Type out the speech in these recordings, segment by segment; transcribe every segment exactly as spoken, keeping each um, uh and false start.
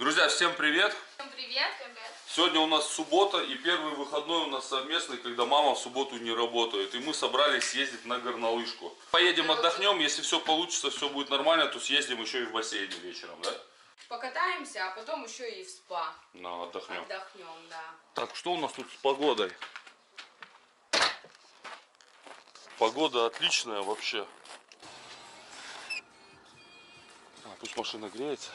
Друзья, всем привет. Всем привет. Сегодня у нас суббота и первый выходной у нас совместный, когда мама в субботу не работает. И мы собрались съездить на горнолыжку. Поедем отдохнем, если все получится, все будет нормально, то съездим еще и в бассейне вечером, да? Покатаемся, а потом еще и в спа. Ну, отдохнем. Отдохнем, да. Так, что у нас тут с погодой? Погода отличная вообще. А, пусть машина греется.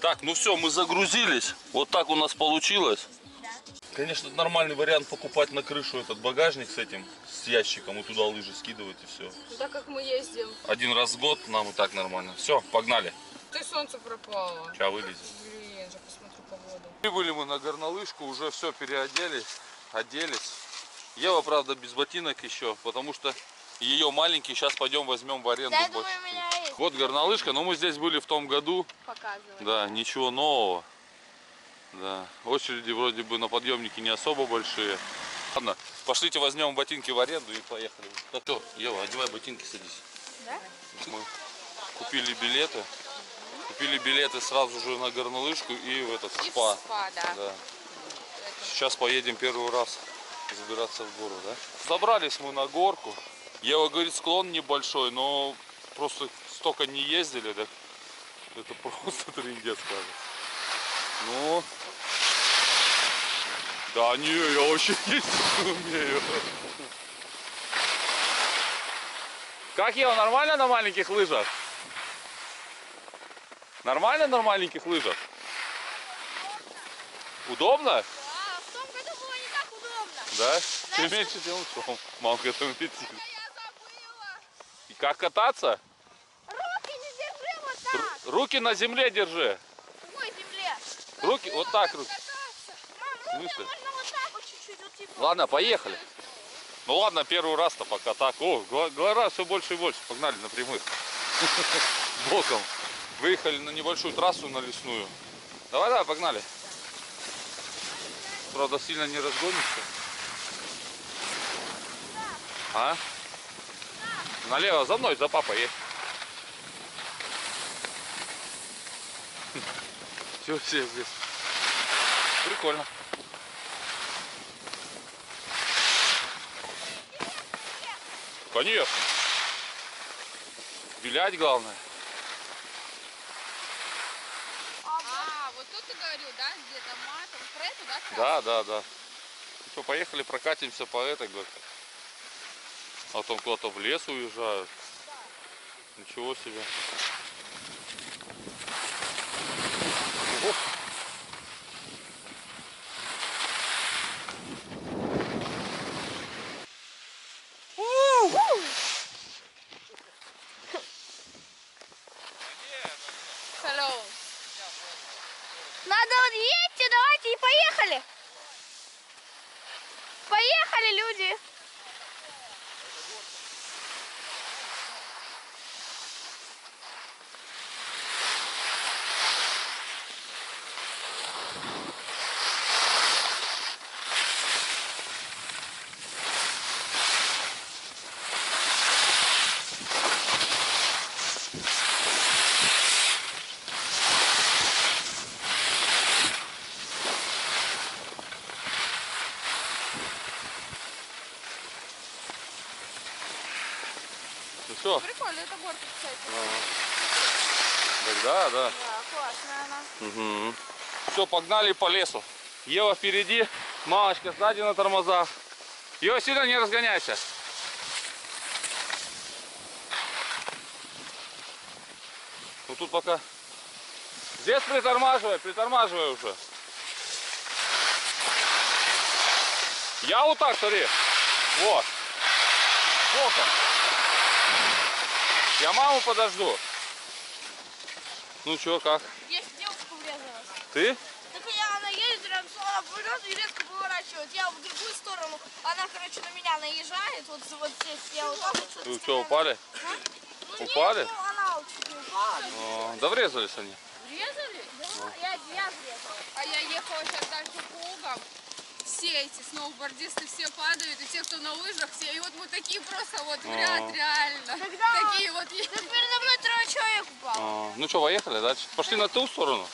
Так, ну все, мы загрузились. Вот так у нас получилось. Да. Конечно, нормальный вариант покупать на крышу этот багажник с этим, с ящиком, и туда лыжи скидывать, и все. Ну, так как мы ездим один раз в год, нам и так нормально. Все, погнали. Ты солнце пропало. Сейчас вылезет. Блин, я посмотрю погоду. Прибыли мы на горнолыжку, уже все переоделись, оделись. Ева, правда, без ботинок еще, потому что ее маленький. Сейчас пойдем возьмем в аренду. Да, думаю, вот горнолыжка, но мы здесь были в том году. Показывали. Да, ничего нового. Да, очереди вроде бы на подъемнике не особо большие. Ладно, пошлите возьмем ботинки в аренду и поехали. Так, все, Ева, одевай ботинки, садись. Да? Мы купили билеты. Купили билеты сразу же на горнолыжку и в этот и спа. В спа, да. Да. Сейчас поедем первый раз забираться в гору, да? Забрались мы на горку. Ева говорит, склон небольшой, но просто столько не ездили, так это просто трындец, кажется. Ну, да не, я вообще ездить не умею. Как, Ева, нормально на маленьких лыжах? Нормально на маленьких лыжах? Удобно? Да, в том году было не так удобно. Да? Ты меньше делал, что мама к этому летит. Как кататься? Руки не держи вот так. Р руки на земле держи. Ой, земле. Руки вот так. Руки. Мам, руки можно вот так вот чуть-чуть. Вот, типа. Ладно, поехали. Ну ладно, первый раз-то пока так. О, гора все больше и больше. Погнали напрямую. Боком. Выехали на небольшую трассу, на лесную. Давай, давай, погнали. Правда, сильно не разгонишься. А? Налево, за мной, за папой есть. Все, все здесь. Прикольно. Конечно. Вилять главное. А, вот тут ты говорил, да, где-то матом, про эту, да? Сразу? Да, да, да. Все, поехали, прокатимся по этой горке. А там куда-то в лес уезжают. Да. Ничего себе. Ого. Надо вот едьте, давайте и поехали. Поехали, люди. Все. Прикольно, это горка, кстати. Ага. Да, да. Да, классная она. Угу. Все, погнали по лесу. Ева впереди, мамочка сзади на тормозах. Ева, сильно не разгоняйся. Ну тут пока... Здесь притормаживай, притормаживай уже. Я вот так, смотри. Вот. Боком. Я маму подожду. Ну чё, как? Есть девушка врезалась. Ты? Так я, она едет рядом, она пойдет и резко поворачивает. Я в другую сторону, она, короче, на меня наезжает. Вот, вот здесь я вот так вот. Вы что, упали? А? Упали? Ну, нет, ну, она упала. А, да врезались они. Врезали? Да, да. Я, я врезалась. А я ехала сейчас дальше кругом. все эти сноубордисты, все падают, и те, кто на лыжах, все. И вот мы такие просто вот в ряд, реально. Такие вот. Передо мной трое человек упало. Ну что, поехали дальше? Пошли на ту сторону?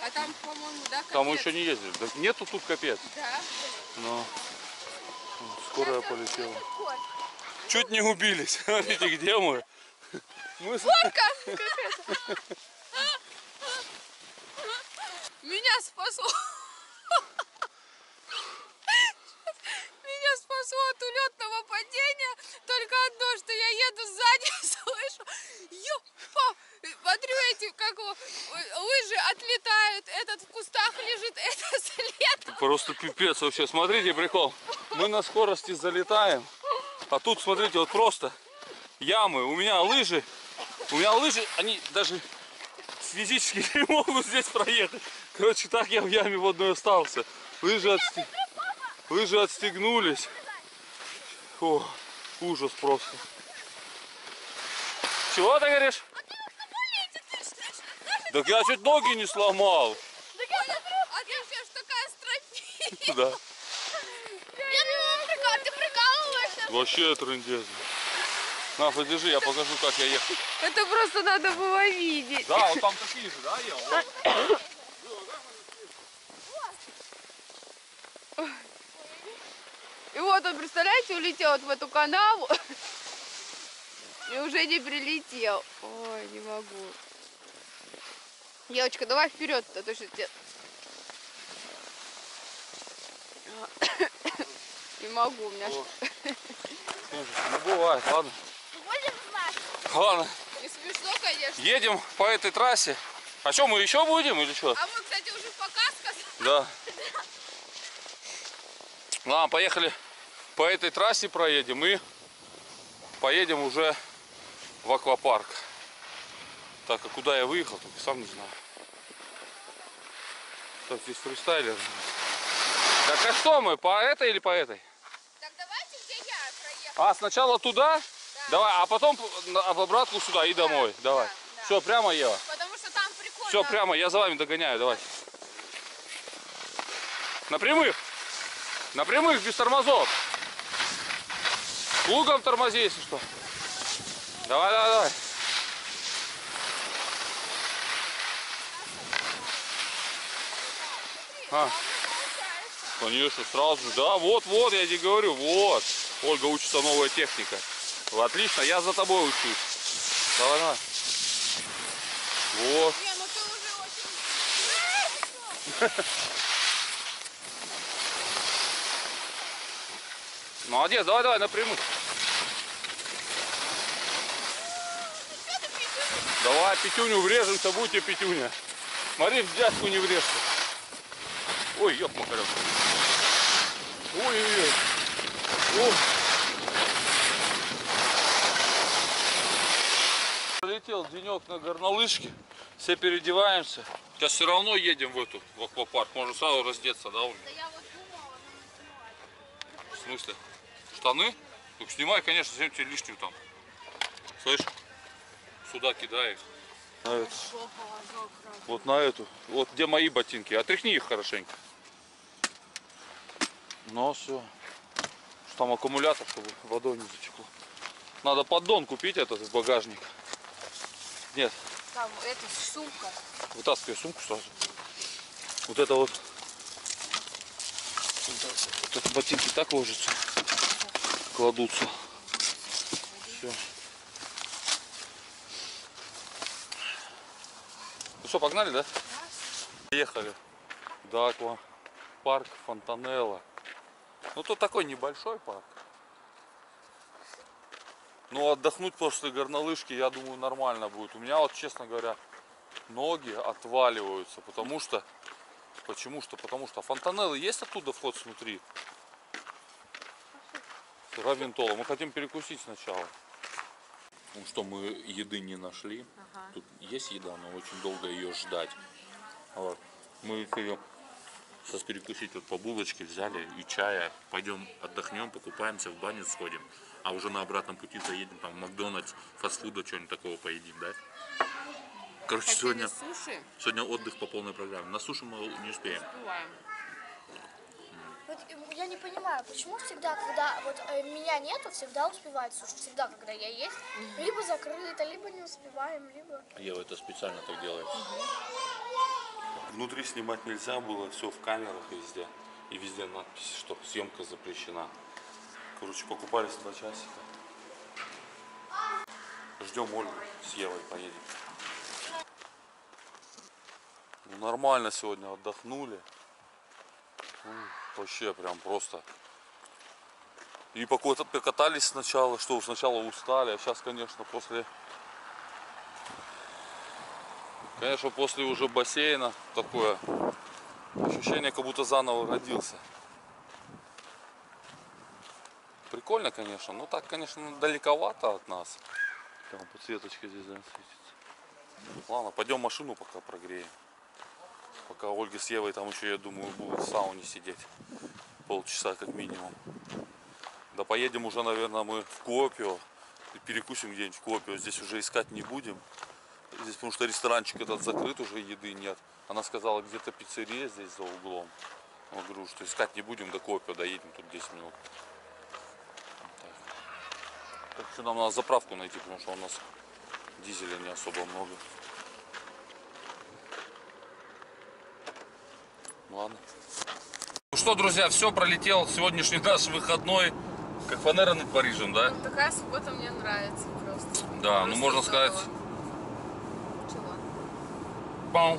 А там, по-моему, да, капец. Там мы еще не ездили. Так нету тут капец. Да. Но скорая полетела. Чуть не убились. Смотрите, где мы? Ольга! Меня спасло. Меня спасло от улетного падения. Только одно, что я еду сзади, слышу. Ёпа! Смотрю, эти как лыжи отлетают. Этот в кустах лежит, это след. Просто пипец вообще. Смотрите, прикол. Мы на скорости залетаем. А тут, смотрите, вот просто ямы. У меня лыжи. У меня лыжи, они даже физически не могут здесь проехать. Короче, так я в яме водной остался. Лыжи, отстег... лыжи отстегнулись. О, ужас просто. Чего ты говоришь? А ты как-то болеете, ты ж, ты ж, так я чуть ноги не сломал. Так я смотрю, а я же такая строфия. Да. Я думала, прикол, ты прикалываешься. Вообще трындец. На, подержи, я покажу, как я ехал. Это просто надо было видеть. Да, вот там такие же, да, я? Вот. И вот он, представляете, улетел вот в эту канаву и уже не прилетел. Ой, не могу. Девочка, давай вперед, а то что тебе... Не могу, у меня... О, ну бывает, ладно. Ладно. Не смешно, конечно. Едем по этой трассе. А что, мы еще будем или что? А мы, кстати, уже пока сказали. Да. Ладно, поехали. По этой трассе проедем и поедем уже в аквапарк. Так, а куда я выехал, только сам не знаю. Так, здесь фристайлер. Так, а что мы, по этой или по этой? Так, давайте, где я проехал. А, сначала туда? Давай, а потом в обратку сюда и домой. Да, давай. Да, да. Все, прямо, Ева. Потому что там прикольно. Все, прямо, я за вами догоняю, давай. На прямых. На прямых, без тормозов. Лугом тормози, если что. Давай, давай, давай. А. Конечно, сразу же. Да, вот, вот, я тебе говорю, вот. Ольга, учится новая техника. Отлично, я за тобой учусь. Давай, давай. Вот. Не, ну ты уже очень... Молодец, давай, давай, напрямую. Давай, пятюню врежемся, будьте пятюня. Смотри, в дядьку не врежься. Ой, ёп-макарёк. Ой-ой-ой. Ой. Пролетел денек на горнолыжке, все переодеваемся. Сейчас все равно едем в эту в аквапарк, можно сразу раздеться, да, Ольга? Да я вот думала, но не снимать. В смысле? Штаны? Так снимай, конечно, зачем тебе лишнюю там. Слышишь? Сюда кидай их. На эту. Вот на эту. Вот где мои ботинки. Отряхни их хорошенько. Ну все. Что там аккумулятор, чтобы водой не затекло. Надо поддон купить этот в багажник. Нет. Там эта сумка. Вытаскивай сумку сразу. Вот это вот. Вот эти ботинки так ложатся. Кладутся. Все. Ну что, погнали, да? Да. Приехали до аквапарк Фонтанелла. Ну тут такой небольшой парк. Но отдохнуть после горнолыжки, я думаю, нормально будет. У меня вот, честно говоря, ноги отваливаются, потому что, почему что, потому что Фонтанеллы есть оттуда вход снутри. Равентола. Мы хотим перекусить сначала. Ну что, мы еды не нашли. Ага. Тут есть еда, но очень долго ее ждать. Вот. Мы ее сейчас перекусить вот по булочке взяли и чая. Пойдем отдохнем, покупаемся, в баню сходим. А уже на обратном пути заедем там в Макдональдс, фастфуда, чего-нибудь такого поедим, да? Короче, сегодня, сегодня отдых по полной программе. На суши мы не успеем. Не успеваем. Вот, я не понимаю, почему всегда, когда вот э, меня нету, всегда успевает суши. Всегда, когда я есть, угу. либо закрыто, либо не успеваем, либо... Ева это специально так делает. Угу. Внутри снимать нельзя было, все в камерах и везде. И везде надписи, что съемка запрещена. Короче, покупались два часика. Ждем Ольгу с Евой, поедем. Ну, нормально сегодня отдохнули. Ну, вообще прям просто. И покатались сначала, что сначала устали, а сейчас, конечно, после... Конечно, после уже бассейна такое ощущение, как будто заново родился. Прикольно, конечно, но так, конечно, далековато от нас. Там подсветочка здесь светится. Ладно, пойдем машину пока прогреем. Пока Ольга с Евой там еще, я думаю, будут в сауне сидеть. Полчаса как минимум. Да поедем уже, наверное, мы в Копио. Перекусим где-нибудь в Копио. Здесь уже искать не будем. Здесь, потому что ресторанчик этот закрыт, уже еды нет. Она сказала, где-то пиццерия здесь за углом. Я говорю, что искать не будем, до Копио доедем, тут десять минут. Так что нам надо заправку найти, потому что у нас дизеля не особо много. Ладно. Ну что, друзья, все, пролетел сегодняшний наш выходной, как фанера над Парижем, да? Вот такая суббота мне нравится просто. Да, просто ну можно здорово. Сказать... Чего? Пау!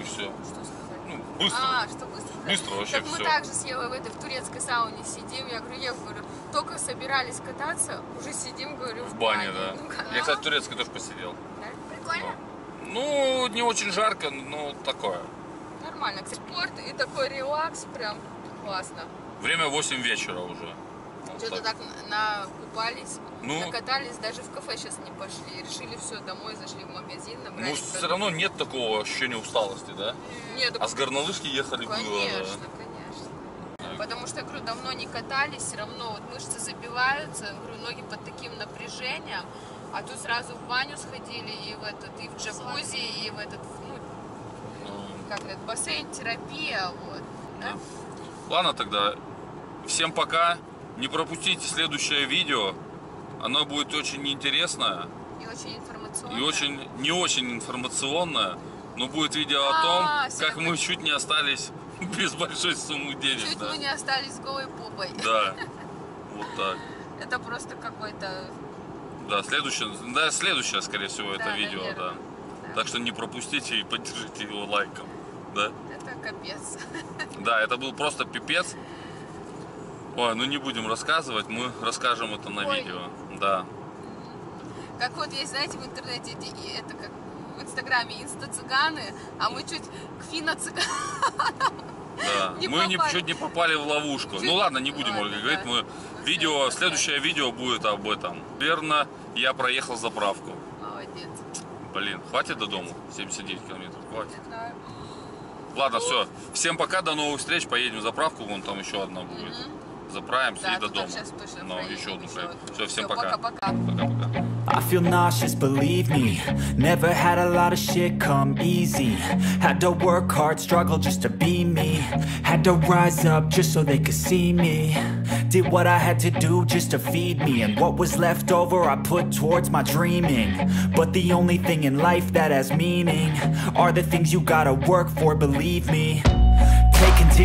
И все. Что сказать? Ну, быстро. А, что быстро? Быстро вообще так все. Мы также с Евой в этой в турецкой сауне сидим, я говорю, я говорю, только собирались кататься, уже сидим, говорю, в, в бане. бане. Да. Ну-ка. Я, кстати, в турецкой тоже посидел. Да? Прикольно? Ну, не очень жарко, но такое. Нормально, спорт и такой релакс, прям классно. Время восемь вечера уже. Что-то вот так, так накупались, ну, накатались, даже в кафе сейчас не пошли. Решили все, домой зашли в магазин. Ну, все равно нет такого ощущения усталости, да? Нет. А так... с Горнолыжки ехали было. Конечно, да. Конечно. Так. Потому что, я говорю, давно не катались, все равно вот мышцы забиваются, говорю, ноги под таким напряжением. А тут сразу в баню сходили и в этот, и в джакузи, и в этот, ну, как говорят, бассейн, терапия, вот, да? Ладно тогда, всем пока, не пропустите следующее видео, оно будет очень интересное. И очень информационное. И очень, не очень информационное, но будет видео о том, а, как мы чуть не остались без большой суммы денег. Чуть да. мы не остались голой попой. Да, вот так. Это просто какой-то... Да, следующее, да, следующее, скорее всего, да, это видео, наверное. Да. Так что не пропустите и поддержите его лайком, да? Это капец. Да, это был просто пипец. Ой, ну не будем рассказывать, мы расскажем это на Ой. Видео. Да. Как вот есть, знаете, в интернете, это как в инстаграме инста-цыганы, а мы чуть к фино-цыганам да. не мы попали. Мы чуть не попали в ловушку. Чуть... Ну ладно, не будем, Ольга, да. говорить. Мы... Ну, видео, следующее видео будет об этом. Верно, я проехал заправку. Молодец. Блин, хватит до дома? семьдесят девять километров, хватит. Ладно, все. Всем пока, до новых встреч. Поедем в заправку, вон там еще одна будет. Заправимся да, и до дома. Но еще одну проедем. Все, всем пока. Пока-пока. I feel nauseous, believe me. Never had a lot of shit come easy. Had to work hard, struggle just to be me. Had to rise up just so they could see me. Did what I had to do just to feed me. And what was left over I put towards my dreaming. But the only thing in life that has meaning are the things you gotta work for, believe me. Take into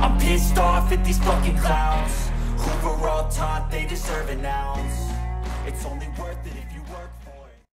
I'm pissed off at these fucking clowns who were all taught they deserve an ounce. It's only worth it if you